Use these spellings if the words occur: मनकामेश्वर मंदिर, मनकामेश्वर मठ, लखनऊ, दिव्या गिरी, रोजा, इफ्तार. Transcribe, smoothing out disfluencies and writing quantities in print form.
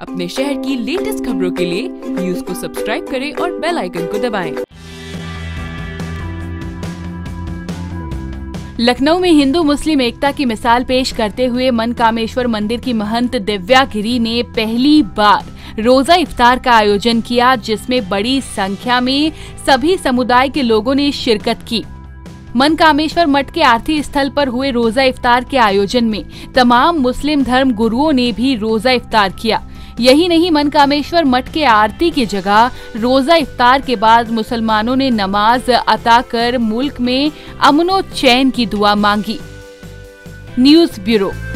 अपने शहर की लेटेस्ट खबरों के लिए न्यूज़ को सब्सक्राइब करें और बेल आइकन को दबाएं। लखनऊ में हिंदू मुस्लिम एकता की मिसाल पेश करते हुए मनकामेश्वर मंदिर की महंत दिव्या गिरी ने पहली बार रोजा इफ्तार का आयोजन किया, जिसमें बड़ी संख्या में सभी समुदाय के लोगों ने शिरकत की। मनकामेश्वर मठ के आरती स्थल पर हुए रोजा इफ्तार के आयोजन में तमाम मुस्लिम धर्म गुरुओं ने भी रोजा इफ्तार किया। यही नहीं, मनकामेश्वर मठ के आरती की जगह रोजा इफ्तार के बाद मुसलमानों ने नमाज अता कर मुल्क में अमन और चैन की दुआ मांगी। News bureau.